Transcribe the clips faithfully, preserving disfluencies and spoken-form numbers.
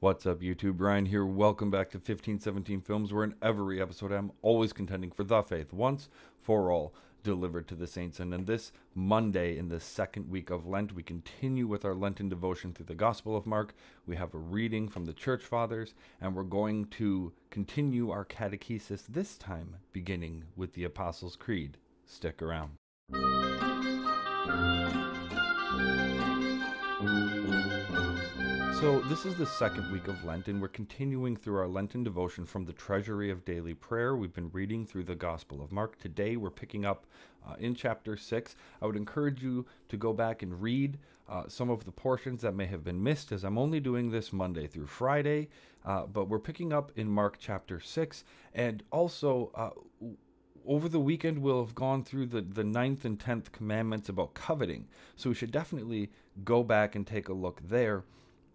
What's up, YouTube? Ryan here. Welcome back to fifteen seventeen Films, where in every episode I'm always contending for the faith, once for all, delivered to the saints. And in this Monday, in the second week of Lent, we continue with our Lenten devotion through the Gospel of Mark. We have a reading from the Church Fathers, and we're going to continue our catechesis, this time beginning with the Apostles' Creed. Stick around. So this is the second week of Lent, and we're continuing through our Lenten devotion from the Treasury of Daily Prayer. We've been reading through the Gospel of Mark. Today we're picking up uh, in chapter six. I would encourage you to go back and read uh, some of the portions that may have been missed, as I'm only doing this Monday through Friday, uh, but we're picking up in Mark chapter six. And also, uh, over the weekend, we'll have gone through the, the ninth and tenth commandments about coveting, so we should definitely go back and take a look there.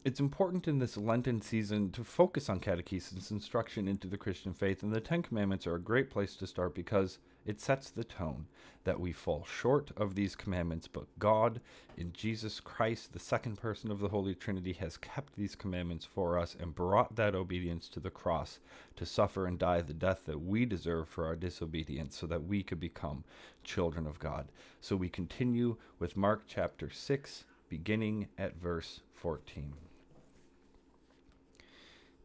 It's important in this Lenten season to focus on catechesis instruction into the Christian faith, and the Ten Commandments are a great place to start because it sets the tone that we fall short of these commandments, but God, in Jesus Christ, the second person of the Holy Trinity, has kept these commandments for us and brought that obedience to the cross to suffer and die the death that we deserve for our disobedience so that we could become children of God. So we continue with Mark chapter six, beginning at verse fourteen.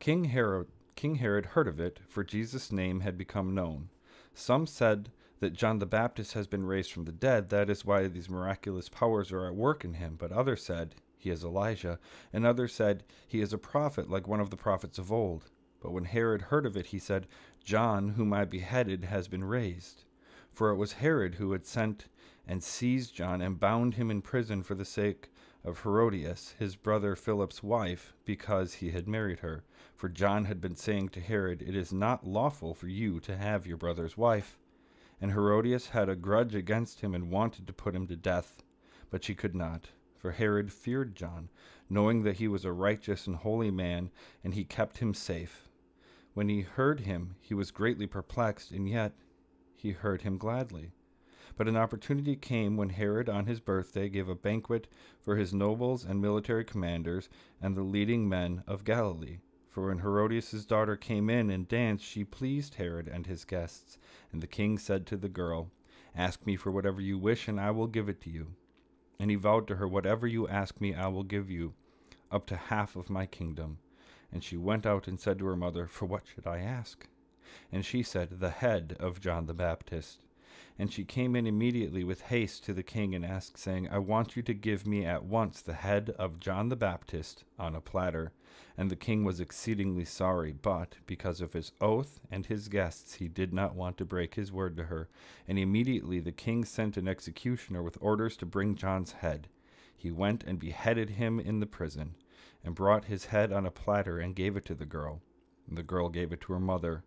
King Herod, King Herod heard of it, for Jesus' name had become known. Some said that John the Baptist has been raised from the dead, that is why these miraculous powers are at work in him. But others said, he is Elijah, and others said, he is a prophet like one of the prophets of old. But when Herod heard of it, he said, John, whom I beheaded, has been raised. For it was Herod who had sent and seized John and bound him in prison for the sake of Herodias, his brother Philip's wife, because he had married her. For John had been saying to Herod, it is not lawful for you to have your brother's wife. And Herodias had a grudge against him and wanted to put him to death, but she could not. For Herod feared John, knowing that he was a righteous and holy man, and he kept him safe. When he heard him, he was greatly perplexed, and yet he heard him gladly. But an opportunity came when Herod on his birthday gave a banquet for his nobles and military commanders and the leading men of Galilee. For when Herodias' daughter came in and danced, she pleased Herod and his guests. And the king said to the girl, ask me for whatever you wish, and I will give it to you. And he vowed to her, whatever you ask me, I will give you, up to half of my kingdom. And she went out and said to her mother, for what should I ask? And she said, the head of John the Baptist. And she came in immediately with haste to the king and asked, saying, I want you to give me at once the head of John the Baptist on a platter. And the king was exceedingly sorry, but because of his oath and his guests, he did not want to break his word to her. And immediately the king sent an executioner with orders to bring John's head. He went and beheaded him in the prison, and brought his head on a platter and gave it to the girl. And the girl gave it to her mother.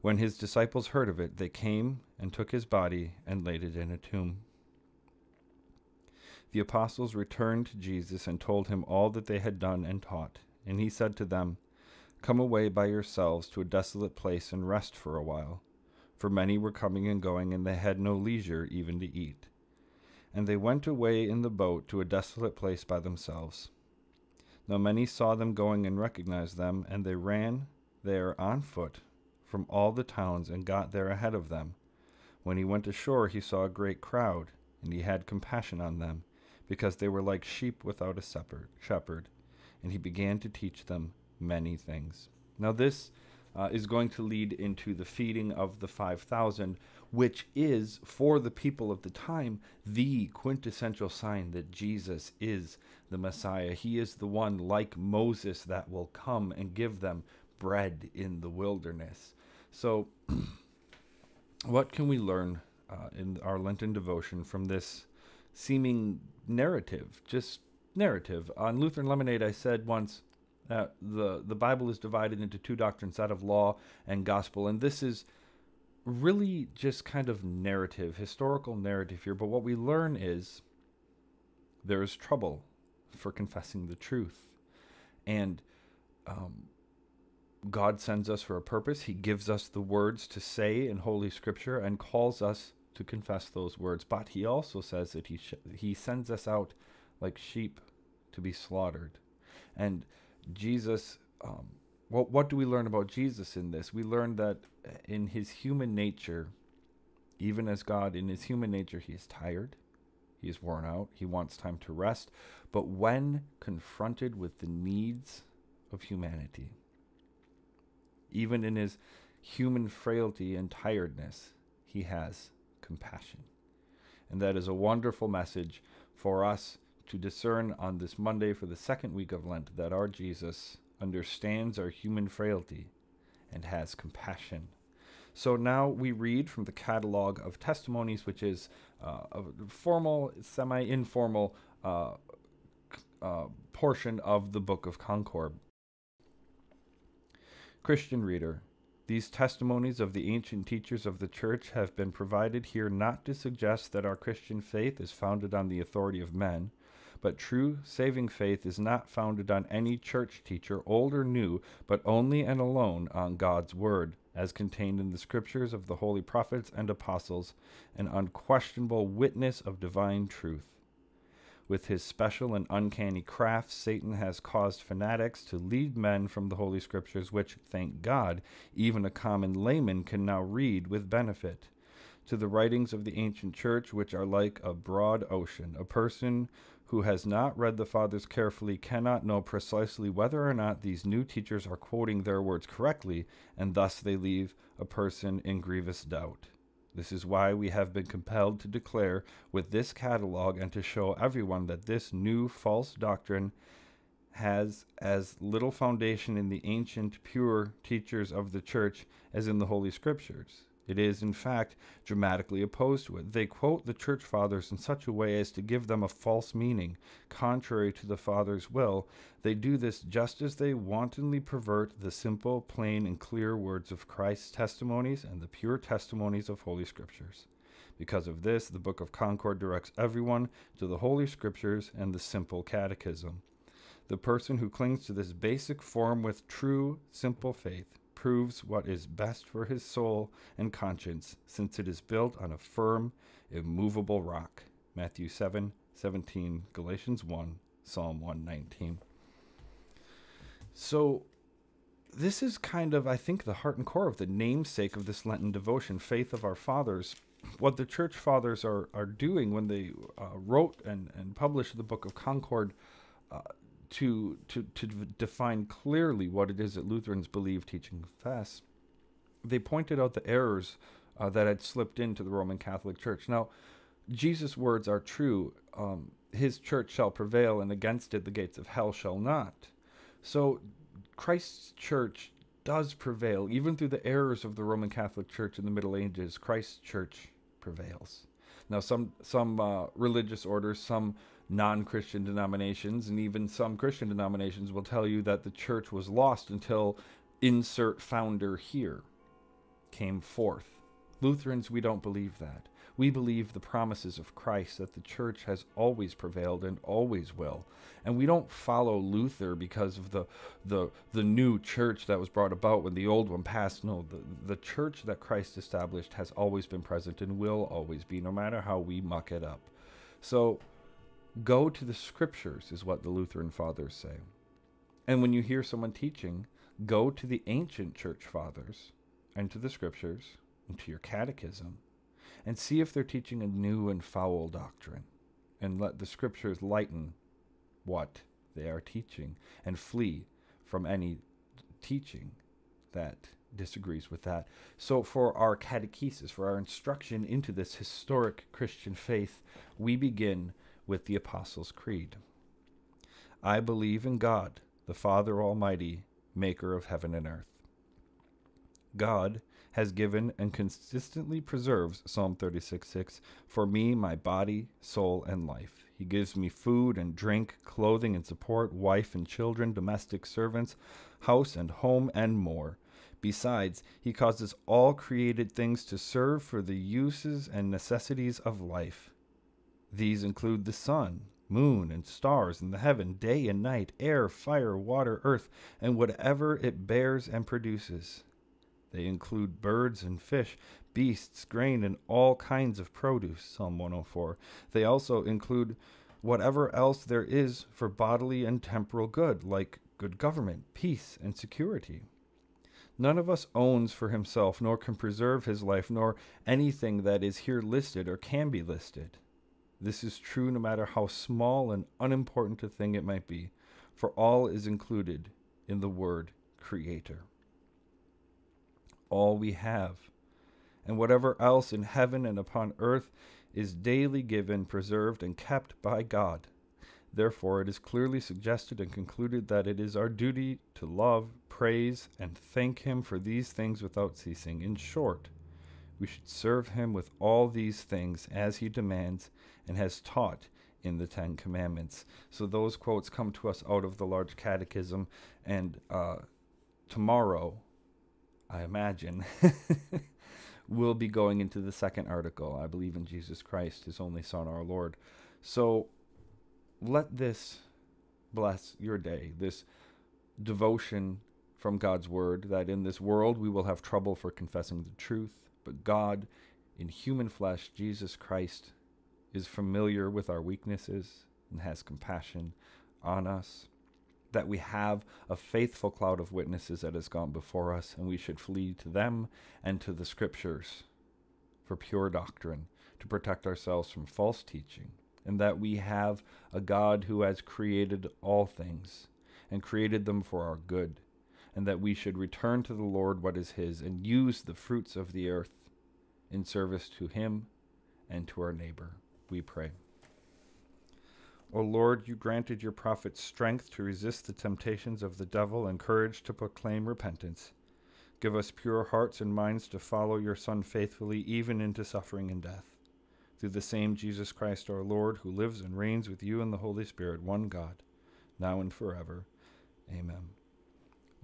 When his disciples heard of it, they came and took his body and laid it in a tomb. The apostles returned to Jesus and told him all that they had done and taught. And he said to them, come away by yourselves to a desolate place and rest for a while. For many were coming and going, and they had no leisure even to eat. And they went away in the boat to a desolate place by themselves. Now many saw them going and recognized them, and they ran there on foot from all the towns and got there ahead of them. When he went ashore, he saw a great crowd, and he had compassion on them, because they were like sheep without a shepherd. And he began to teach them many things. Now this uh, is going to lead into the feeding of the five thousand, which is, for the people of the time, the quintessential sign that Jesus is the Messiah. He is the one, like Moses, that will come and give them bread in the wilderness. So what can we learn uh, in our Lenten devotion from this seeming narrative, just narrative? On Lutheran Lemonade, I said once that the, the Bible is divided into two doctrines, that of law and gospel, and this is really just kind of narrative, historical narrative here, but what we learn is there is trouble for confessing the truth. And um, God sends us for a purpose. He gives us the words to say in Holy Scripture and calls us to confess those words. But he also says that he, sh he sends us out like sheep to be slaughtered. And Jesus um, what, what do we learn about Jesus in this? We learn that in his human nature, even as God, in his human nature, he is tired. He is worn out. He wants time to rest. But when confronted with the needs of humanity, even in his human frailty and tiredness, he has compassion. And that is a wonderful message for us to discern on this Monday for the second week of Lent, that our Jesus understands our human frailty and has compassion. So now we read from the Catalogue of Testimonies, which is uh, a formal, semi-informal uh, uh, portion of the Book of Concord. Christian reader, these testimonies of the ancient teachers of the Church have been provided here not to suggest that our Christian faith is founded on the authority of men, but true saving faith is not founded on any church teacher, old or new, but only and alone on God's Word, as contained in the Scriptures of the Holy Prophets and Apostles, an unquestionable witness of divine truth. With his special and uncanny craft, Satan has caused fanatics to lead men from the Holy Scriptures, which, thank God, even a common layman can now read with benefit, to the writings of the ancient Church, which are like a broad ocean. A person who has not read the Fathers carefully cannot know precisely whether or not these new teachers are quoting their words correctly, and thus they leave a person in grievous doubt. This is why we have been compelled to declare with this catalogue and to show everyone that this new false doctrine has as little foundation in the ancient pure teachers of the Church as in the Holy Scriptures. It is, in fact, dramatically opposed to it. They quote the Church Fathers in such a way as to give them a false meaning, contrary to the Fathers' will. They do this just as they wantonly pervert the simple, plain, and clear words of Christ's testimonies and the pure testimonies of Holy Scriptures. Because of this, the Book of Concord directs everyone to the Holy Scriptures and the simple catechism. The person who clings to this basic form with true, simple faith proves what is best for his soul and conscience, since it is built on a firm, immovable rock. Matthew seven seventeen, Galatians one, Psalm one nineteen. So this is kind of, I think, the heart and core of the namesake of this Lenten devotion, faith of our fathers. What the Church Fathers are, are doing when they uh, wrote and, and published the Book of Concord uh, To, to, to define clearly what it is that Lutherans believe, teach, and confess, they pointed out the errors uh, that had slipped into the Roman Catholic Church. Now, Jesus' words are true. Um, his church shall prevail, and against it the gates of hell shall not. So Christ's church does prevail. Even through the errors of the Roman Catholic Church in the Middle Ages, Christ's church prevails. Now, some, some uh, religious orders, some non-Christian denominations, and even some Christian denominations will tell you that the church was lost until insert founder here came forth. Lutherans, we don't believe that. We believe the promises of Christ, that the church has always prevailed and always will. And we don't follow Luther because of the the, the new church that was brought about when the old one passed. No, the, the church that Christ established has always been present and will always be, no matter how we muck it up. So go to the Scriptures is what the Lutheran Fathers say. And when you hear someone teaching, go to the ancient Church Fathers and to the Scriptures and to your catechism and see if they're teaching a new and foul doctrine, and let the Scriptures lighten what they are teaching and flee from any teaching that disagrees with that. So for our catechesis, for our instruction into this historic Christian faith, we begin with the Apostles' Creed. I believe in God, the Father Almighty, maker of heaven and earth. God has given and consistently preserves, Psalm thirty-six six, for me, my body, soul, and life. He gives me food and drink, clothing and support, wife and children, domestic servants, house and home, and more. Besides, he causes all created things to serve for the uses and necessities of life. These include the sun, moon, and stars in the heaven, day and night, air, fire, water, earth, and whatever it bears and produces. They include birds and fish, beasts, grain, and all kinds of produce, Psalm one oh four. They also include whatever else there is for bodily and temporal good, like good government, peace, and security. None of us owns for himself, nor can preserve his life, nor anything that is here listed or can be listed. This is true no matter how small and unimportant a thing it might be, for all is included in the word Creator. All we have, and whatever else in heaven and upon earth, is daily given, preserved, and kept by God. Therefore, it is clearly suggested and concluded that it is our duty to love, praise, and thank Him for these things without ceasing. In short, we should serve Him with all these things as He demands and has taught in the Ten Commandments. So those quotes come to us out of the Large Catechism, and uh, tomorrow, I imagine, we'll be going into the second article, I believe in Jesus Christ, His only Son, our Lord. So let this bless your day, this devotion from God's word, that in this world we will have trouble for confessing the truth, but God in human flesh, Jesus Christ, is familiar with our weaknesses and has compassion on us, that we have a faithful cloud of witnesses that has gone before us, and we should flee to them and to the Scriptures for pure doctrine, to protect ourselves from false teaching, and that we have a God who has created all things and created them for our good, and that we should return to the Lord what is His and use the fruits of the earth in service to Him and to our neighbor. We pray. O Lord, you granted your prophets strength to resist the temptations of the devil and courage to proclaim repentance. Give us pure hearts and minds to follow your Son faithfully, even into suffering and death. Through the same Jesus Christ our Lord, who lives and reigns with you in the Holy Spirit, one God, now and forever. Amen.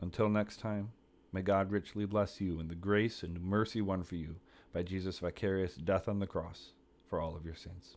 Until next time, may God richly bless you in the grace and mercy won for you by Jesus' vicarious death on the cross for all of your sins.